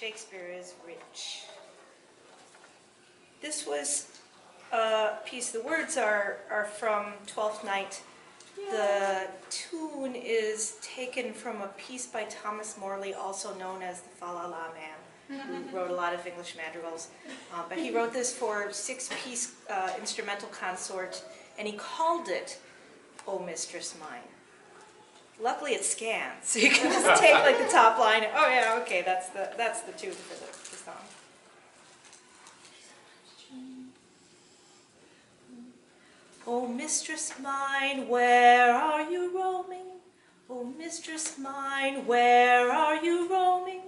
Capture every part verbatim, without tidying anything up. Shakespeare is rich. This was a piece, the words are, are from Twelfth Night. Yay. The tune is taken from a piece by Thomas Morley, also known as the Fa La La Man, who wrote a lot of English madrigals. Uh, but he wrote this for six-piece uh, instrumental consort, and he called it "O Mistress Mine." Luckily, it's scanned, so you can just take like the top line. And, oh yeah, okay, that's the that's the tune for the, the song. Oh, mistress mine, where are you roaming? Oh, mistress mine, where are you roaming?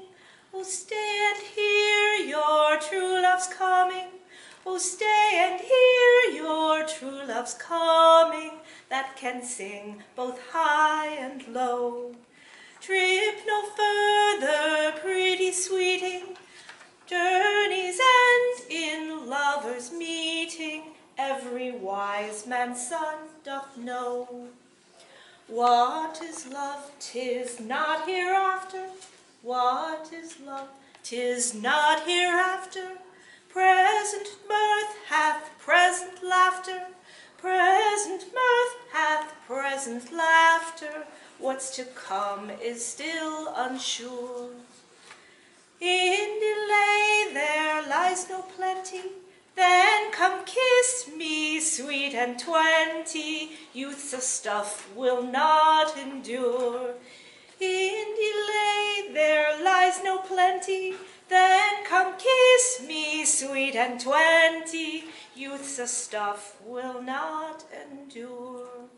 Oh, stay and hear your true love's coming. Oh, stay and hear your true love's coming, that can sing both high and low. Trip no further, pretty sweeting, journeys end in lovers' meeting. Every wise man's son doth know. What is love? 'Tis not hereafter. What is love? 'Tis not hereafter. Present mirth hath present laughter. Present mirth hath present laughter. What's to come is still unsure. In delay there lies no plenty. Then come kiss me, sweet and twenty, youth's a stuff will not endure. In delay there lies no plenty, then come kiss me, sweet and twenty, youth's a stuff will not endure.